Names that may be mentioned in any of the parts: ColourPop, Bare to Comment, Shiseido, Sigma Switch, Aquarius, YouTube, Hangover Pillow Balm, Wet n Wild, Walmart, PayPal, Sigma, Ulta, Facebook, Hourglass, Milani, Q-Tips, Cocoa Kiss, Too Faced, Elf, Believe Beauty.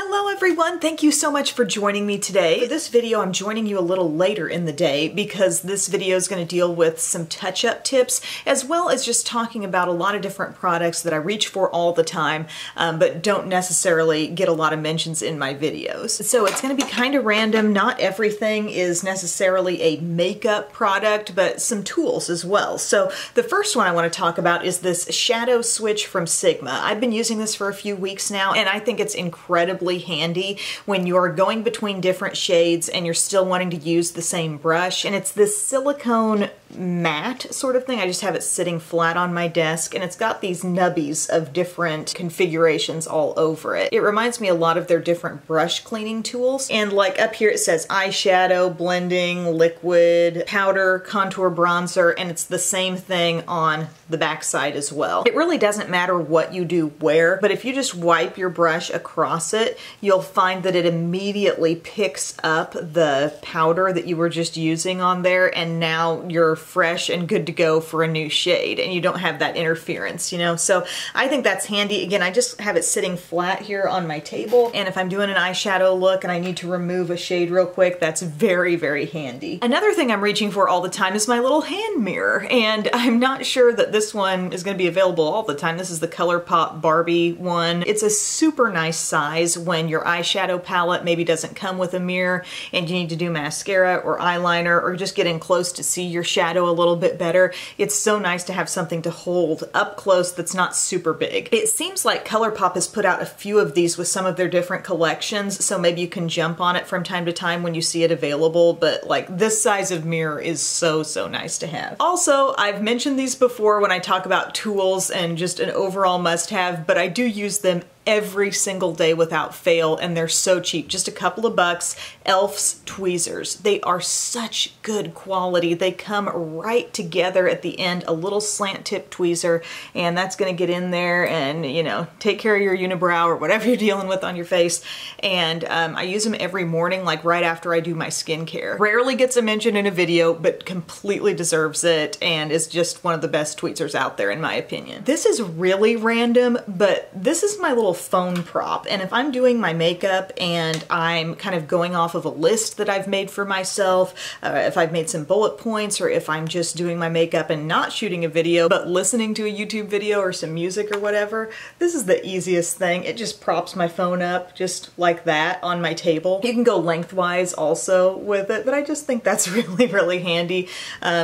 Hello everyone, thank you so much for joining me today. For this video, I'm joining you a little later in the day because this video is going to deal with some touch-up tips as well as just talking about a lot of different products that I reach for all the time but don't necessarily get a lot of mentions in my videos. So it's going to be kind of random. Not everything is necessarily a makeup product, but some tools as well. So the first one I want to talk about is this shadow switch from Sigma. I've been using this for a few weeks now and I think it's incredibly handy when you're going between different shades and you're still wanting to use the same brush. And it's this silicone matte sort of thing. I just have it sitting flat on my desk and it's got these nubbies of different configurations all over it. It reminds me a lot of their different brush cleaning tools. And like up here it says eyeshadow, blending, liquid, powder, contour, bronzer, and it's the same thing on the back side as well. It really doesn't matter what you do where, but if you just wipe your brush across it, you'll find that it immediately picks up the powder that you were just using on there, and now you're fresh and good to go for a new shade and you don't have that interference, you know? So I think that's handy. Again, I just have it sitting flat here on my table, and if I'm doing an eyeshadow look and I need to remove a shade real quick, that's very, very handy. Another thing I'm reaching for all the time is my little hand mirror, and I'm not sure that this one is going to be available all the time. This is the ColourPop Barbie one. It's a super nice size when your eyeshadow palette maybe doesn't come with a mirror and you need to do mascara or eyeliner or just getting close to see your shadow a little bit better. It's so nice to have something to hold up close that's not super big. It seems like ColourPop has put out a few of these with some of their different collections, so maybe you can jump on it from time to time when you see it available, but like this size of mirror is so nice to have. Also, I've mentioned these before when I talk about tools and just an overall must-have, but I do use them every single day without fail, and they're so cheap, just a couple of bucks. Elf's tweezers. They are such good quality. They come right together at the end, a little slant tip tweezer, and that's gonna get in there and, you know, take care of your unibrow or whatever you're dealing with on your face. And I use them every morning, like right after I do my skincare. Rarely gets a mention in a video, but completely deserves it and is just one of the best tweezers out there in my opinion. This is really random, but this is my little phone prop, and if I'm doing my makeup and I'm kind of going off of a list that I've made for myself, if I've made some bullet points, or if I'm just doing my makeup and not shooting a video but listening to a YouTube video or some music or whatever, this is the easiest thing. It just props my phone up just like that on my table. You can go lengthwise also with it, but I just think that's really handy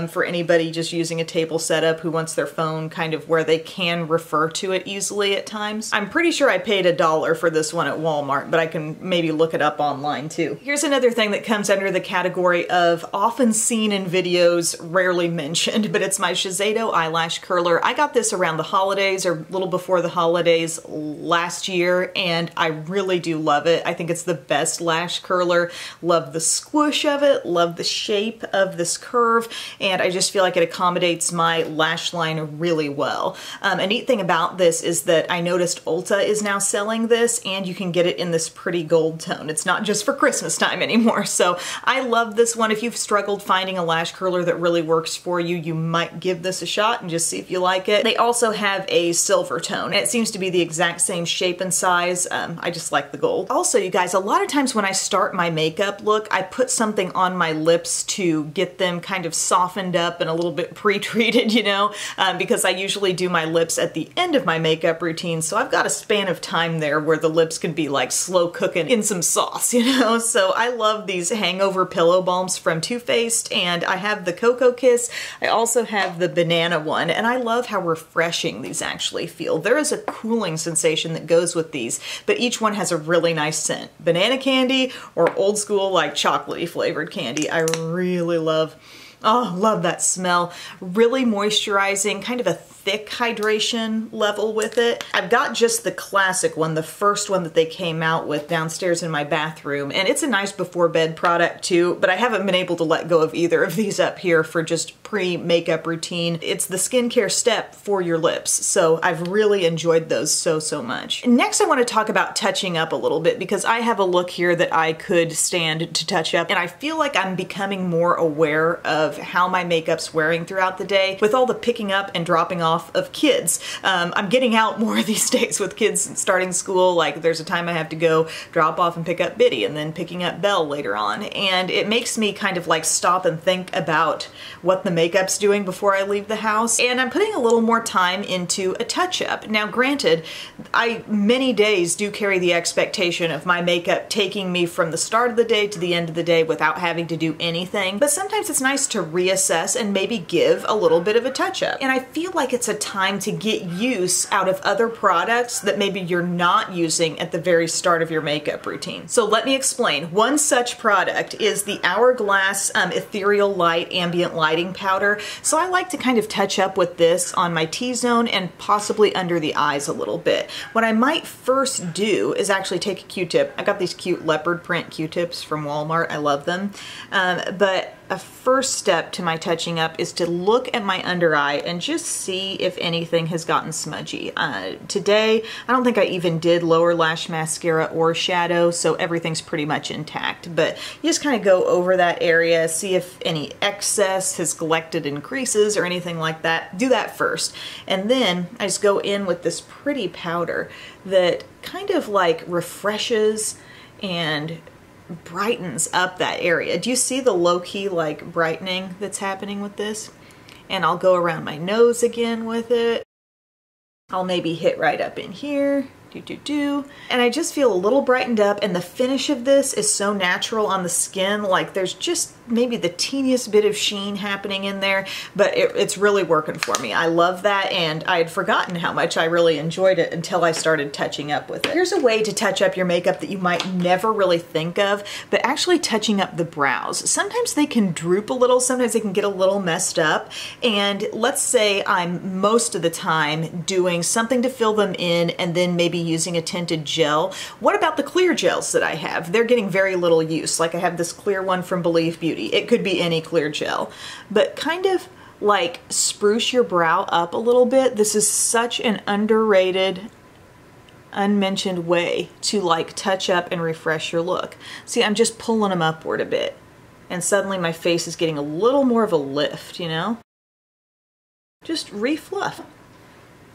for anybody just using a table setup who wants their phone kind of where they can refer to it easily at times. I'm pretty sure I paid $1 for this one at Walmart, but I can maybe look it up online too. Here's another thing that comes under the category of often seen in videos, rarely mentioned, but it's my Shiseido eyelash curler. I got this around the holidays or a little before the holidays last year, and I really do love it. I think it's the best lash curler. Love the squish of it, love the shape of this curve, and I just feel like it accommodates my lash line really well. A neat thing about this is that I noticed Ulta is now selling this, and you can get it in this pretty gold tone. It's not just for Christmas time anymore. So I love this one. If you've struggled finding a lash curler that really works for you, you might give this a shot and just see if you like it. They also have a silver tone. It seems to be the exact same shape and size. I just like the gold. Also, you guys, a lot of times when I start my makeup look, I put something on my lips to get them kind of softened up and a little bit pre-treated, you know, because I usually do my lips at the end of my makeup routine. So I've got a span of time there where the lips can be like slow cooking in some sauce, you know? So I love these hangover pillow balms from Too Faced, and I have the Cocoa Kiss. I also have the banana one, and I love how refreshing these actually feel. There is a cooling sensation that goes with these, but each one has a really nice scent. Banana candy or old school like chocolatey flavored candy. I really love, oh, love that smell. Really moisturizing, kind of a thick hydration level with it. I've got just the classic one, the first one that they came out with downstairs in my bathroom, and it's a nice before bed product too, but I haven't been able to let go of either of these up here for just pre-makeup routine. It's the skincare step for your lips, so I've really enjoyed those so much. Next, I want to talk about touching up a little bit, because I have a look here that I could stand to touch up, and I feel like I'm becoming more aware of of how my makeup's wearing throughout the day with all the picking up and dropping off of kids. I'm getting out more these days with kids starting school. Like, there's a time I have to go drop off and pick up Biddy, and then picking up Belle later on. And it makes me kind of like stop and think about what the makeup's doing before I leave the house. And I'm putting a little more time into a touch-up. Now granted, I many days do carry the expectation of my makeup taking me from the start of the day to the end of the day without having to do anything, but sometimes it's nice to reassess and maybe give a little bit of a touch-up. And I feel like it's a time to get use out of other products that maybe you're not using at the very start of your makeup routine. So let me explain. One such product is the Hourglass Ethereal Light Ambient Lighting Powder. So I like to kind of touch up with this on my T-zone and possibly under the eyes a little bit. What I might first do is actually take a Q-tip. I got these cute leopard print Q-tips from Walmart. I love them. But a first step to my touching up is to look at my under eye and just see if anything has gotten smudgy. Today, I don't think I even did lower lash mascara or shadow, so everything's pretty much intact. But you just kind of go over that area, see if any excess has collected in creases or anything like that. Do that first. And then I just go in with this pretty powder that kind of like refreshes and brightens up that area. Do you see the low-key like brightening that's happening with this? And I'll go around my nose again with it. I'll maybe hit right up in here. And I just feel a little brightened up, and the finish of this is so natural on the skin. Like, there's just maybe the teeniest bit of sheen happening in there, but it's really working for me. I love that, and I had forgotten how much I really enjoyed it until I started touching up with it. Here's a way to touch up your makeup that you might never really think of, but actually touching up the brows. Sometimes they can droop a little, sometimes they can get a little messed up, and let's say I'm most of the time doing something to fill them in and then maybe using a tinted gel. What about the clear gels that I have? They're getting very little use. Like, I have this clear one from Believe Beauty. It could be any clear gel, but kind of like spruce your brow up a little bit. This is such an underrated, unmentioned way to like touch up and refresh your look. See, I'm just pulling them upward a bit, and suddenly my face is getting a little more of a lift, you know? Just re-fluff.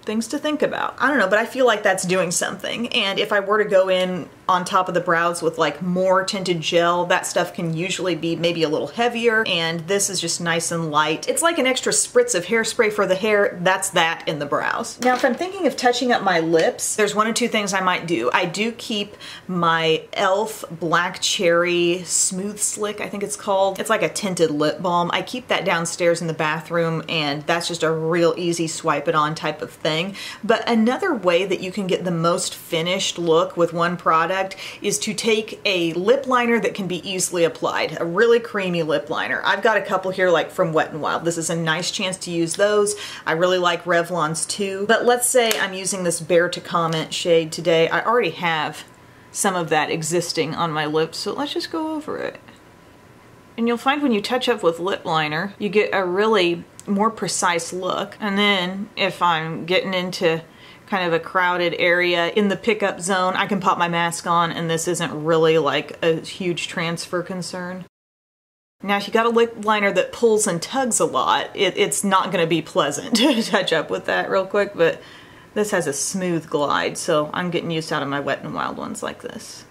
Things to think about. I don't know, but I feel like that's doing something. And if I were to go in on top of the brows with like more tinted gel, that stuff can usually be maybe a little heavier, and this is just nice and light. It's like an extra spritz of hairspray for the hair. That's that in the brows. Now, if I'm thinking of touching up my lips, there's one or two things I might do. I do keep my Elf Black Cherry Smooth Slick, I think it's called. It's like a tinted lip balm. I keep that downstairs in the bathroom, and that's just a real easy swipe it on type of thing. But another way that you can get the most finished look with one product is to take a lip liner that can be easily applied, a really creamy lip liner. I've got a couple here like from Wet n Wild. This is a nice chance to use those. I really like Revlon's too. But let's say I'm using this Bare to Comment shade today. I already have some of that existing on my lips, so let's just go over it. And you'll find when you touch up with lip liner, you get a really more precise look. And then if I'm getting into kind of a crowded area in the pickup zone, I can pop my mask on, and this isn't really like a huge transfer concern. Now, if you got a lip liner that pulls and tugs a lot, it's not going to be pleasant to touch up with that real quick, but this has a smooth glide, so I'm getting used out of my Wet n Wild ones like this.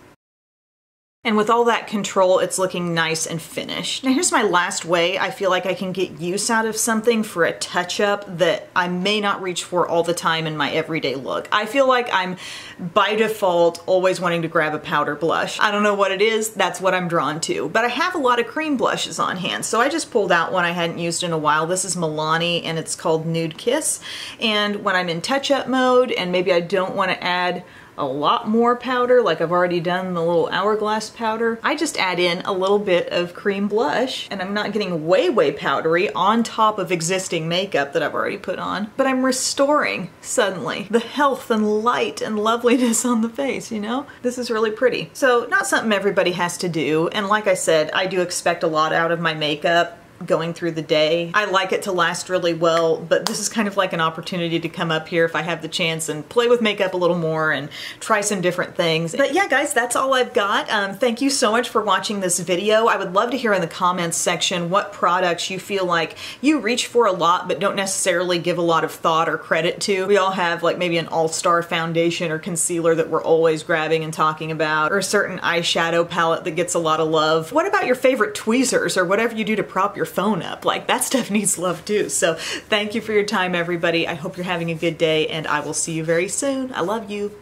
And with all that control, it's looking nice and finished. Now, here's my last way I feel like I can get use out of something for a touch-up that I may not reach for all the time in my everyday look. I feel like I'm, by default, always wanting to grab a powder blush. I don't know what it is, that's what I'm drawn to. But I have a lot of cream blushes on hand, so I just pulled out one I hadn't used in a while. This is Milani, and it's called Nude Kiss. And when I'm in touch-up mode, and maybe I don't want to add a lot more powder, like I've already done the little Hourglass powder, I just add in a little bit of cream blush, and I'm not getting way, way powdery on top of existing makeup that I've already put on, but I'm restoring suddenly the health and light and loveliness on the face, you know? This is really pretty. So not something everybody has to do, and like I said, I do expect a lot out of my makeup. going through the day. I like it to last really well, but this is kind of like an opportunity to come up here if I have the chance and play with makeup a little more and try some different things. But yeah, guys, that's all I've got. Thank you so much for watching this video. I would love to hear in the comments section what products you feel like you reach for a lot but don't necessarily give a lot of thought or credit to. We all have like maybe an all-star foundation or concealer that we're always grabbing and talking about, or a certain eyeshadow palette that gets a lot of love. What about your favorite tweezers or whatever you do to prop your phone up? Like, that stuff needs love too. So thank you for your time, everybody. I hope you're having a good day, and I will see you very soon. I love you.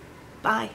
Bye.